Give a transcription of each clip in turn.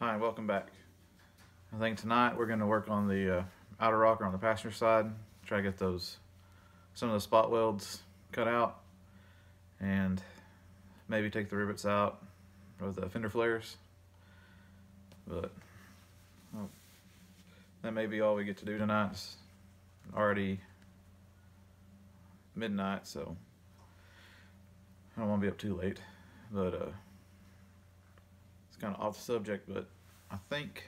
Hi, welcome back. I think tonight we're going to work on the outer rocker on the passenger side, try to get some of the spot welds cut out, and maybe take the rivets out of the fender flares, but well, that may be all we get to do tonight. It's already midnight, so I don't want to be up too late, but kind of off the subject, but I think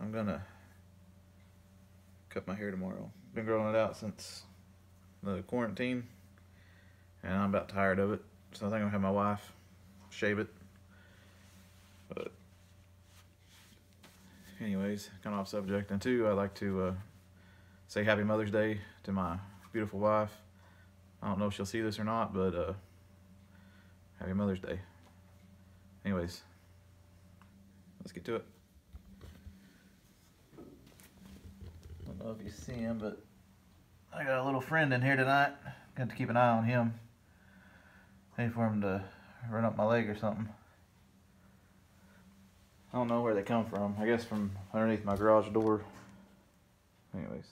I'm gonna cut my hair tomorrow. Been growing it out since the quarantine and I'm about tired of it, so I think I'm gonna have my wife shave it. But anyways, kind of off subject, and two, I'd like to say happy Mother's Day to my beautiful wife. I don't know if she'll see this or not, but happy Mother's Day. Anyways, let's get to it. I don't know if you see him, but I got a little friend in here tonight. Got to keep an eye on him. Wait for him to run up my leg or something. I don't know where they come from. I guess from underneath my garage door. Anyways.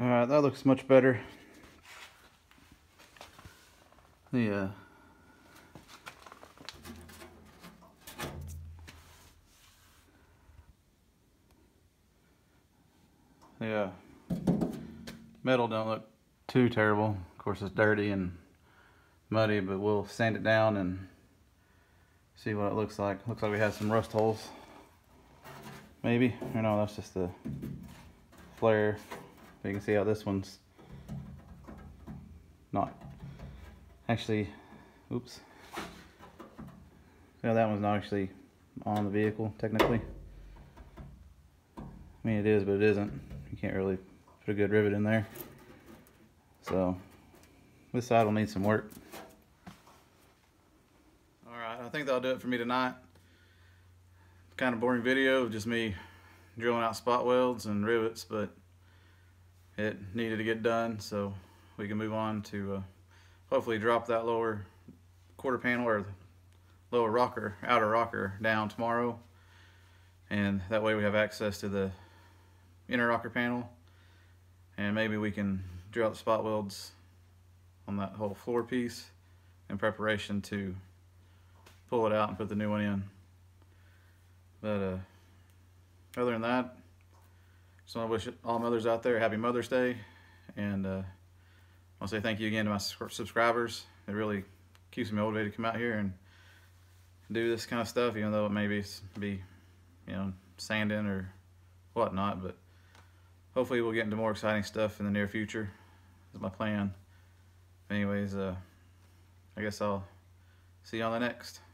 All right, that looks much better. The metal don't look too terrible. Of course, it's dirty and muddy, but we'll sand it down and see what it looks like. Looks like we have some rust holes. Maybe, or no, that's just the flare. But you can see how this one's not actually, oops. Yeah, that one's not actually on the vehicle, technically. I mean, it is, but it isn't. You can't really put a good rivet in there. So, this side will need some work. All right, I think that'll do it for me tonight. Kind of boring video, just me drilling out spot welds and rivets, but it needed to get done, so we can move on to hopefully drop that lower quarter panel or lower rocker, outer rocker down tomorrow, and that way we have access to the inner rocker panel, and maybe we can drill out the spot welds on that whole floor piece in preparation to pull it out and put the new one in. But other than that, just want to wish all mothers out there a happy Mother's Day, and I want to say thank you again to my subscribers. It really keeps me motivated to come out here and do this kind of stuff, even though it may be sanding or whatnot. But hopefully we'll get into more exciting stuff in the near future. That's my plan. Anyways, I guess I'll see you on the next.